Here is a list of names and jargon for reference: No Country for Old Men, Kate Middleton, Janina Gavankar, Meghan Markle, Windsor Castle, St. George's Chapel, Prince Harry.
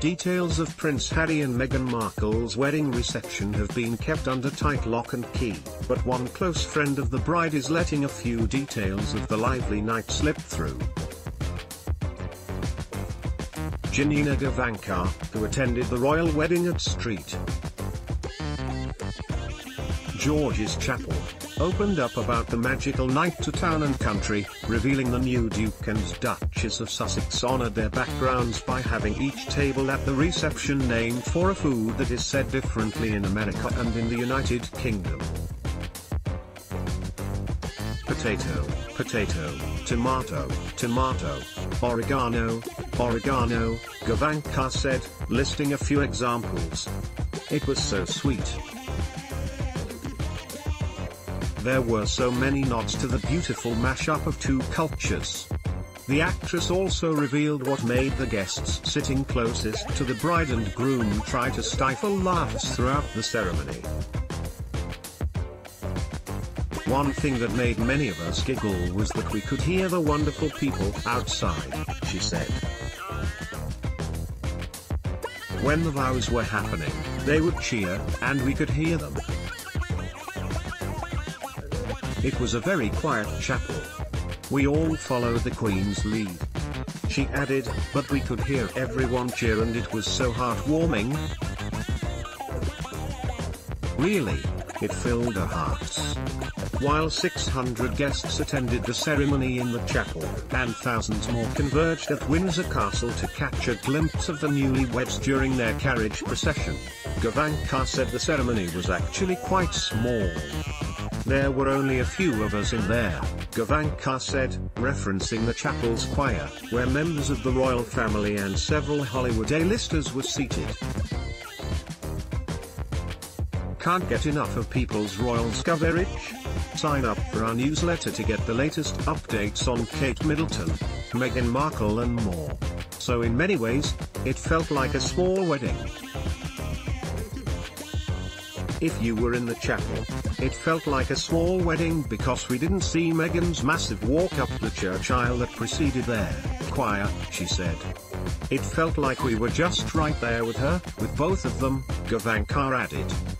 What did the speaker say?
details of Prince Harry and Meghan Markle's wedding reception have been kept under tight lock and key, but one close friend of the bride is letting a few details of the lively night slip through. Janina Gavankar, who attended the royal wedding at St. George's Chapel, opened up about the magical night to town and country, revealing the new Duke and Duchess of Sussex honoured their backgrounds by having each table at the reception named for a food that is said differently in America and in the United Kingdom. Potato, potato, tomato, tomato, oregano, oregano, Gavankar said, listing a few examples. It was so sweet. There were so many nods to the beautiful mashup of two cultures. The actress also revealed what made the guests sitting closest to the bride and groom try to stifle laughs throughout the ceremony. One thing that made many of us giggle was that we could hear the wonderful people outside, she said. When the vows were happening, they would cheer, and we could hear them. It was a very quiet chapel. We all followed the Queen's lead, she added, but we could hear everyone cheer and it was so heartwarming. Really, it filled our hearts. While 600 guests attended the ceremony in the chapel, and thousands more converged at Windsor Castle to catch a glimpse of the newlyweds during their carriage procession, Gavankar said the ceremony was actually quite small. There were only a few of us in there, Gavankar said, referencing the chapel's choir, where members of the royal family and several Hollywood A-listers were seated. Can't get enough of People's Royals coverage? Sign up for our newsletter to get the latest updates on Kate Middleton, Meghan Markle and more. So in many ways, it felt like a small wedding. If you were in the chapel, it felt like a small wedding because we didn't see Meghan's massive walk up the church aisle that preceded their choir, she said. It felt like we were just right there with her, with both of them, Gavankar added.